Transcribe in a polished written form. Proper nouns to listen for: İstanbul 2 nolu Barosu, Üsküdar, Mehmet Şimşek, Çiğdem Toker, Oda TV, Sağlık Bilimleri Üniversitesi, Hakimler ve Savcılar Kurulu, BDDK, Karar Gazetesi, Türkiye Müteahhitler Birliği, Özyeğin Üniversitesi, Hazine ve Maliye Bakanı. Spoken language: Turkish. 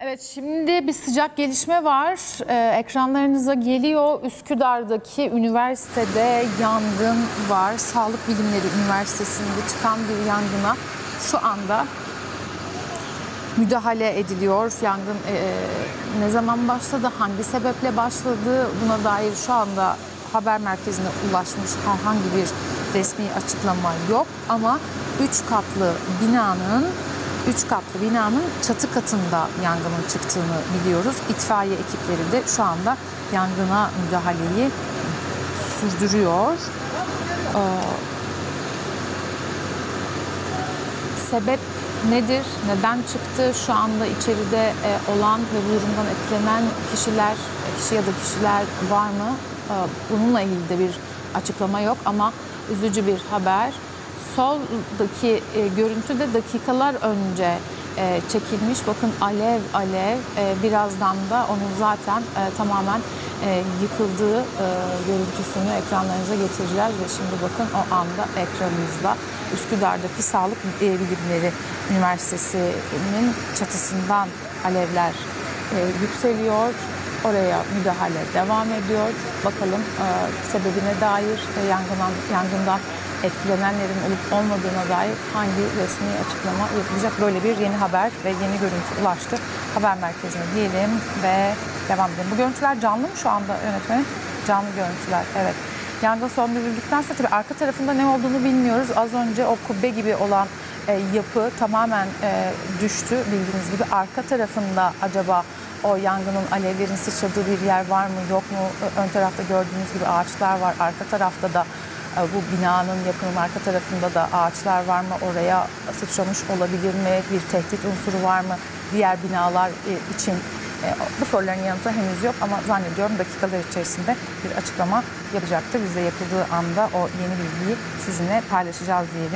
Evet, şimdi bir sıcak gelişme var. Ekranlarınıza geliyor. Üsküdar'daki üniversitede yangın var. Sağlık Bilimleri Üniversitesi'nde çıkan bir yangına şu anda müdahale ediliyor. Yangın ne zaman başladı, hangi sebeple başladı, buna dair şu anda haber merkezine ulaşmış herhangi bir resmi açıklama yok. Ama 3 katlı binanın çatı katında yangının çıktığını biliyoruz. İtfaiye ekipleri de şu anda yangına müdahaleyi sürdürüyor. Sebep nedir? Neden çıktı? Şu anda içeride olan ve bu durumdan etkilenen kişiler var mı? Bununla ilgili de bir açıklama yok ama üzücü bir haber. Soldaki görüntü de dakikalar önce çekilmiş. Bakın alev. Birazdan da onun zaten tamamen yıkıldığı görüntüsünü ekranlarınıza getireceğiz. Ve şimdi bakın o anda ekranınızda Üsküdar'daki Sağlık Bilimleri Üniversitesi'nin çatısından alevler yükseliyor. Oraya müdahale devam ediyor. Bakalım sebebine dair yangından etkilenenlerin olup olmadığına dair hangi resmi açıklama yapılacak? Böyle bir yeni haber ve yeni görüntü ulaştı haber merkezine diyelim ve devam edelim. Bu görüntüler canlı mı şu anda yönetmenin? Canlı görüntüler, evet. Yangın söndürüldükten sonra tabii arka tarafında ne olduğunu bilmiyoruz. Az önce o kubbe gibi olan yapı tamamen düştü bildiğiniz gibi. Arka tarafında acaba o yangının alevlerin sıçradığı bir yer var mı yok mu? Ön tarafta gördüğünüz gibi ağaçlar var. Arka tarafta da bu binanın yakının arka tarafında da ağaçlar var mı? Oraya sıçramış olabilir mi? Bir tehdit unsuru var mı? Diğer binalar için bu soruların yanıtı henüz yok ama zannediyorum dakikalar içerisinde bir açıklama yapacaktır. Bize yapıldığı anda o yeni bilgiyi sizinle paylaşacağız diyelim.